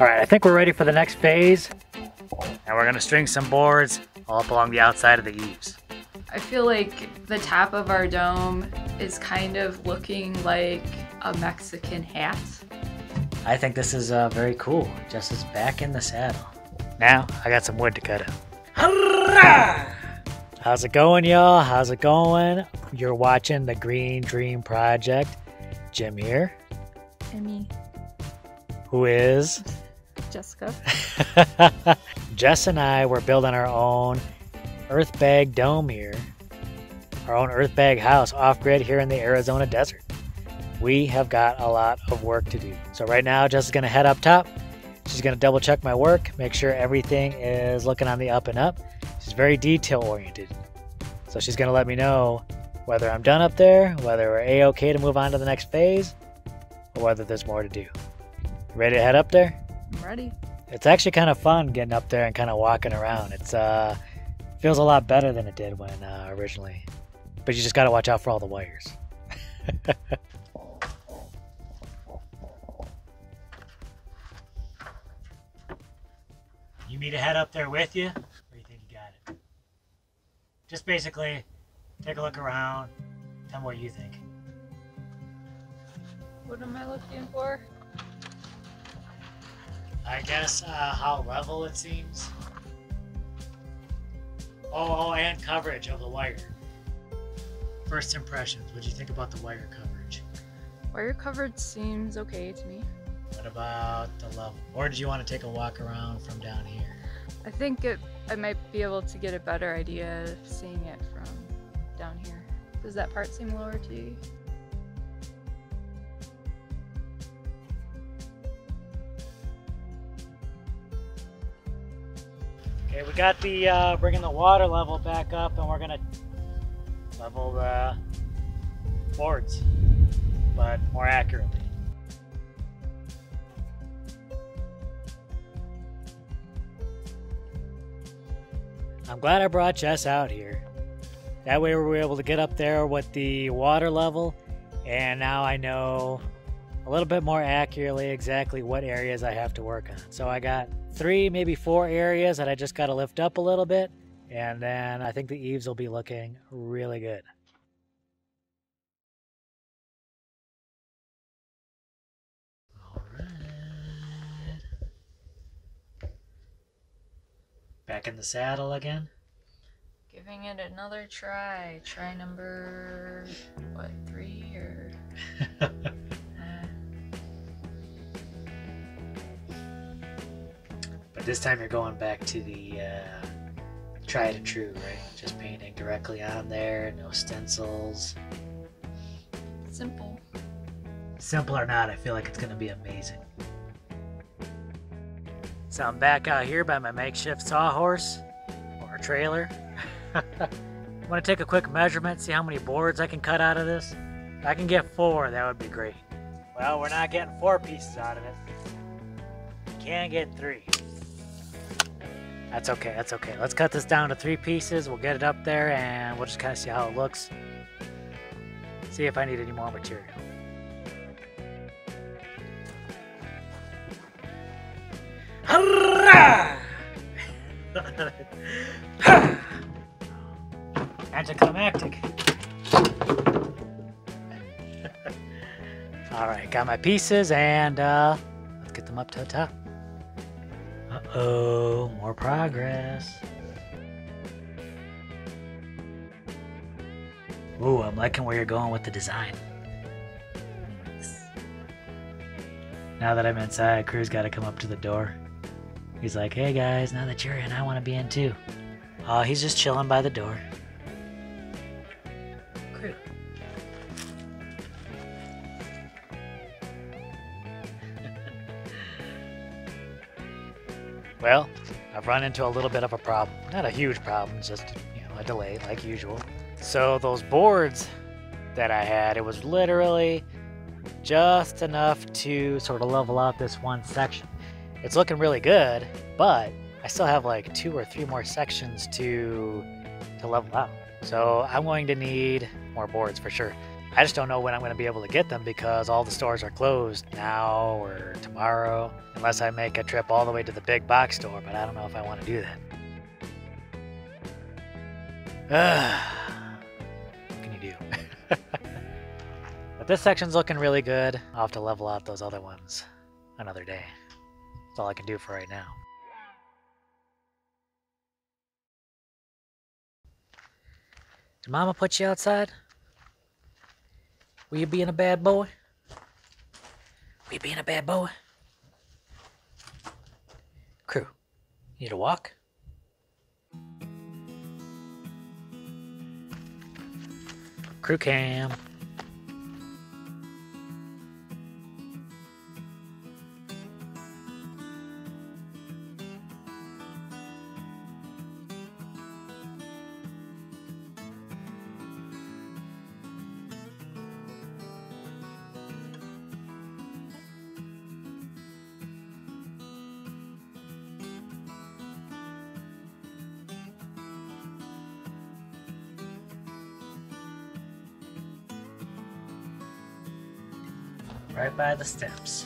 All right, I think we're ready for the next phase. And we're gonna string some boards all up along the outside of the eaves. I feel like the top of our dome is kind of looking like a Mexican hat. I think this is very cool. Jess is back in the saddle. Now, I got some wood to cut out. Hurrah! How's it going, y'all? How's it going? You're watching the Green Dream Project. Jim here. And me. Who is? Jessica. Jess and I were building our own Earthbag dome here. Our own Earthbag house off-grid here in the Arizona desert. We have got a lot of work to do. So right now, Jess is gonna head up top. She's gonna double check my work, make sure everything is looking on the up and up. She's very detail oriented. So she's gonna let me know whether I'm done up there, whether we're A-okay to move on to the next phase, or whether there's more to do. Ready to head up there? I'm ready. It's actually kind of fun getting up there and kind of walking around. It's feels a lot better than it did when originally. But you just gotta watch out for all the wires. You need to head up there with you, or you think you got it? Just basically take a look around, tell me what you think. What am I looking for? I guess how level it seems. Oh, and coverage of the wire. First impressions, what do you think about the wire coverage? Wire coverage seems okay to me. What about the level? Or did you want to take a walk around from down here? I think I might be able to get a better idea of seeing it from down here. Does that part seem lower to you? Okay, we got the bringing the water level back up, and we're gonna level the boards, but more accurately. I'm glad I brought Jess out here. That way we were able to get up there with the water level, and now I know a little bit more accurately exactly what areas I have to work on. So I got 3, maybe 4 areas that I just got to lift up a little bit, and then I think the eaves will be looking really good. All right. Back in the saddle again. Giving it another try. Try number, what, 3 or? But this time you're going back to the tried and true, right? Just painting directly on there, no stencils. Simple. Simple or not, I feel like it's going to be amazing. So I'm back out here by my makeshift sawhorse or trailer. I'm going to take a quick measurement, see how many boards I can cut out of this. If I can get 4, that would be great. Well, we're not getting 4 pieces out of it. We can get 3. That's okay, that's okay. Let's cut this down to 3 pieces. We'll get it up there and we'll just kind of see how it looks. See if I need any more material. Hurrah! Anticlimactic. All right, got my pieces and let's get them up to the top. Uh-oh, more progress. Ooh, I'm liking where you're going with the design. Now that I'm inside, Crew's got to come up to the door. He's like, hey guys, now that you're in, I want to be in too. Oh, he's just chilling by the door. Crew. Well, I've run into a little bit of a problem. Not a huge problem, just, you know, a delay like usual. So those boards that I had, it was literally just enough to sort of level out this one section. It's looking really good, but I still have like 2 or 3 more sections to level out. So I'm going to need more boards for sure. I just don't know when I'm going to be able to get them because all the stores are closed now or tomorrow, unless I make a trip all the way to the big box store, but I don't know if I want to do that. What can you do? But this section's looking really good. I'll have to level out those other ones another day. That's all I can do for right now. Did Mama put you outside? Were you being a bad boy? Were you being a bad boy? Crew, you need a walk? Crew cam. Right by the steps.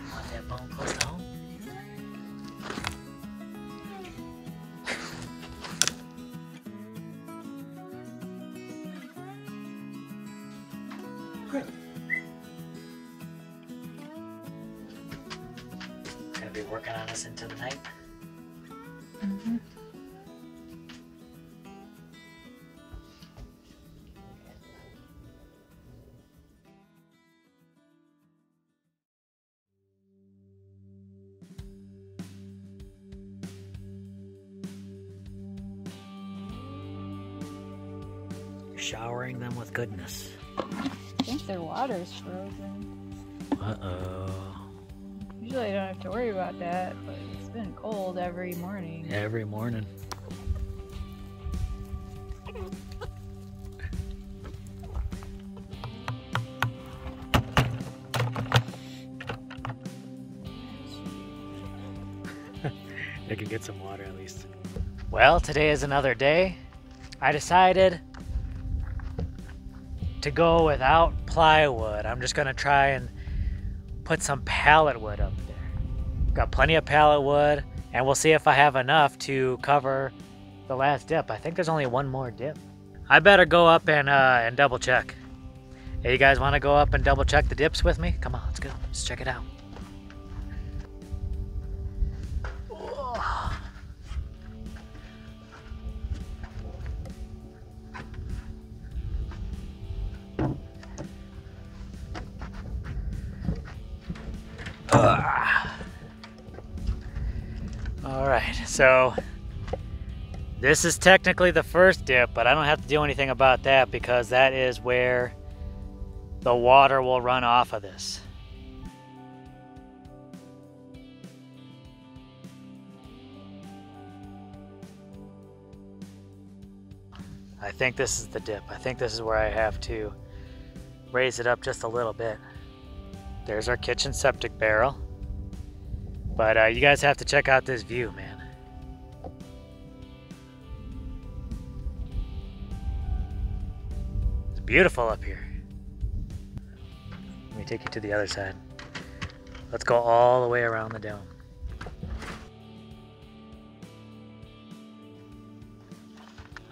Want that bone close to home? Great. Gonna be working on us into the night. Mm-hmm. Showering them with goodness. I think their water's frozen. Uh-oh. Usually I don't have to worry about that, but it's been cold every morning. Every morning. They could get some water at least. Well, today is another day. I decided to go without plywood. I'm just gonna try and put some pallet wood up there. Got plenty of pallet wood, and we'll see if I have enough to cover the last dip. I think there's only one more dip. I better go up and double check. Hey, you guys wanna go up and double check the dips with me? Come on, let's go, let's check it out. Alright, so this is technically the first dip, but I don't have to do anything about that because that is where the water will run off of this. I think this is the dip. I think this is where I have to raise it up just a little bit. There's our kitchen septic barrel. But you guys have to check out this view, man. It's beautiful up here. Let me take you to the other side. Let's go all the way around the dome.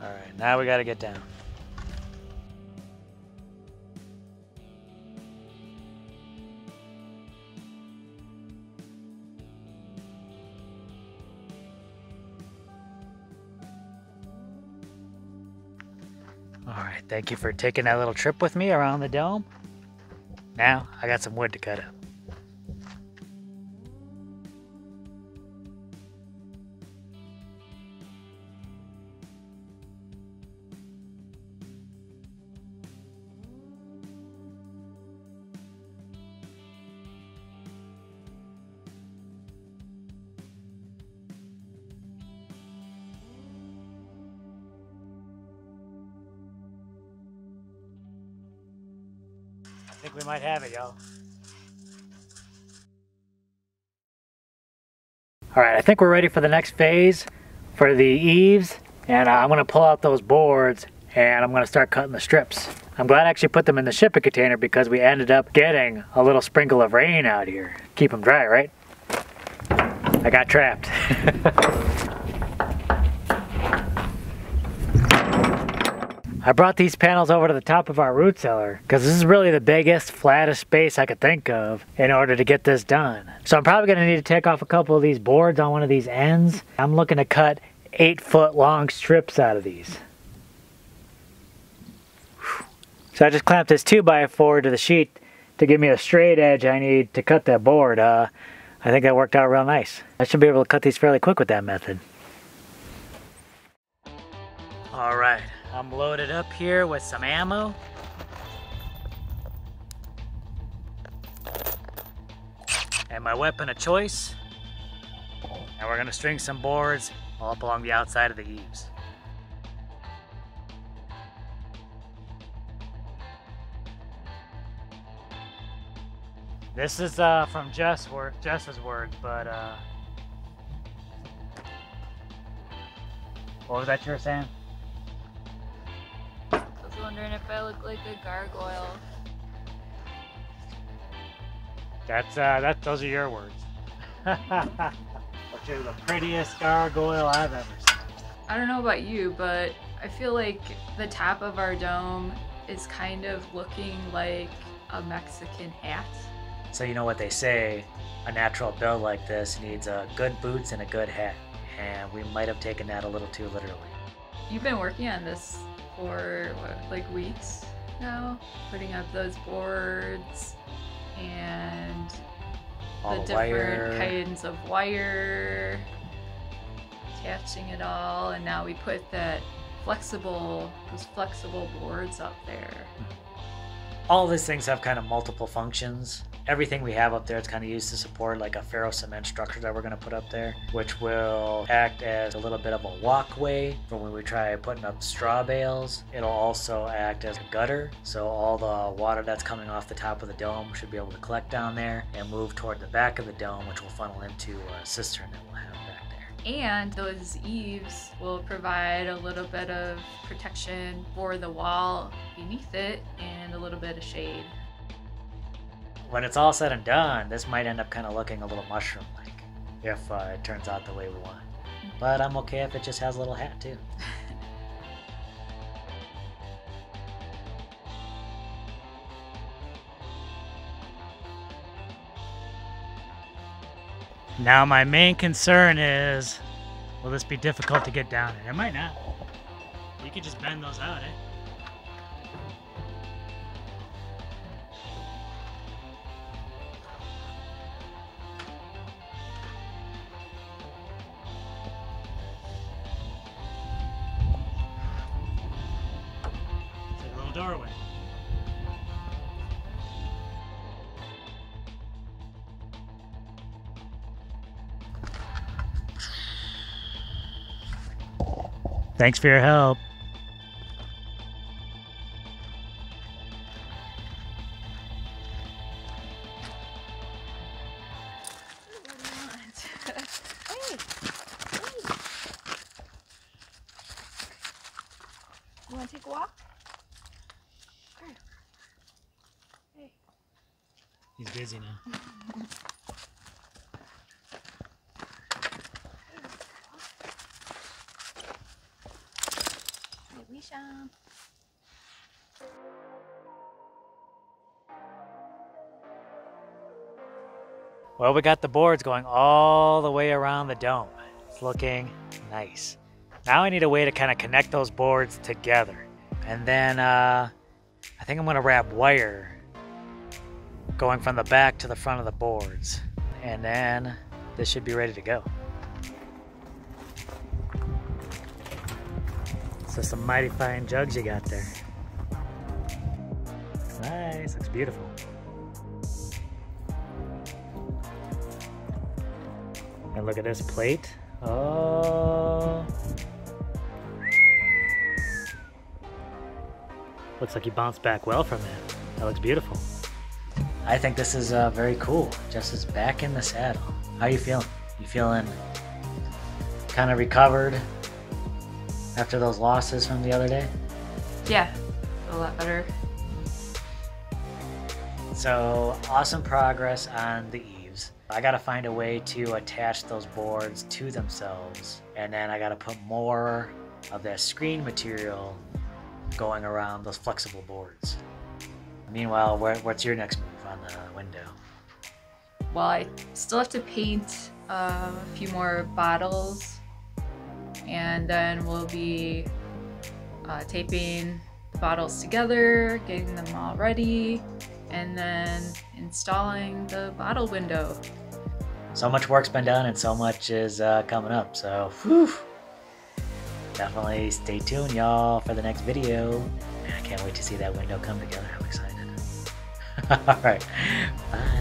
All right, now we gotta get down. Alright, thank you for taking that little trip with me around the dome. Now, I got some wood to cut up. I think we might have it, y'all. All right, I think we're ready for the next phase for the eaves and I'm going to pull out those boards and I'm going to start cutting the strips. I'm glad I actually put them in the shipping container because we ended up getting a little sprinkle of rain out here. Keep them dry, right? I got trapped. I brought these panels over to the top of our root cellar because this is really the biggest, flattest space I could think of in order to get this done. So I'm probably gonna need to take off a couple of these boards on one of these ends. I'm looking to cut 8-foot long strips out of these. So I just clamped this 2x4 to the sheet to give me the straight edge I need to cut that board. I think that worked out real nice. I should be able to cut these fairly quick with that method. All right, I'm loaded up here with some ammo. And my weapon of choice. And we're gonna string some boards all up along the outside of the eaves. This is from Jess's work, but what was that you were saying? I was wondering if I look like a gargoyle. That's those are your words. Which is the prettiest gargoyle I've ever seen. I don't know about you, but I feel like the top of our dome is kind of looking like a Mexican hat. So you know what they say, a natural build like this needs good boots and a good hat. And we might have taken that a little too literally. You've been working on this for what, like weeks now? Putting up those boards and all the different kinds of wire, attaching it all. And now we put that those flexible boards up there. All these things have kind of multiple functions. Everything we have up there is kind of used to support like a ferro cement structure that we're going to put up there, which will act as a little bit of a walkway for when we try putting up straw bales. It'll also act as a gutter, so all the water that's coming off the top of the dome should be able to collect down there and move toward the back of the dome, which will funnel into a cistern that we'll have back there. And those eaves will provide a little bit of protection for the wall beneath it and a little bit of shade. When it's all said and done, this might end up kind of looking a little mushroom-like if it turns out the way we want. But I'm okay if it just has a little hat too. Now my main concern is, will this be difficult to get down in? It might not. You could just bend those out, eh? Doorway. Thanks for your help. You want to take a walk? Hey. He's busy now. Well, we got the boards going all the way around the dome. It's looking nice. Now I need a way to kind of connect those boards together. And then I think I'm gonna wrap wire going from the back to the front of the boards. And then this should be ready to go. So some mighty fine jugs you got there. Nice, looks beautiful. And look at this plate. Oh. Looks like you bounced back well from that. That looks beautiful. I think this is very cool. Jess back in the saddle. How you feeling? You feeling kind of recovered? After those losses from the other day? Yeah, a lot better. So awesome progress on the eaves. I gotta find a way to attach those boards to themselves, and then I gotta put more of that screen material going around those flexible boards. Meanwhile, what's your next move on the window? Well, I still have to paint a few more bottles, and then we'll be taping the bottles together, getting them all ready, and then installing the bottle window. So much work's been done and so much is coming up, so whew. Definitely stay tuned, y'all, for the next video. Man, I can't wait to see that window come together. I'm excited. All right. Bye.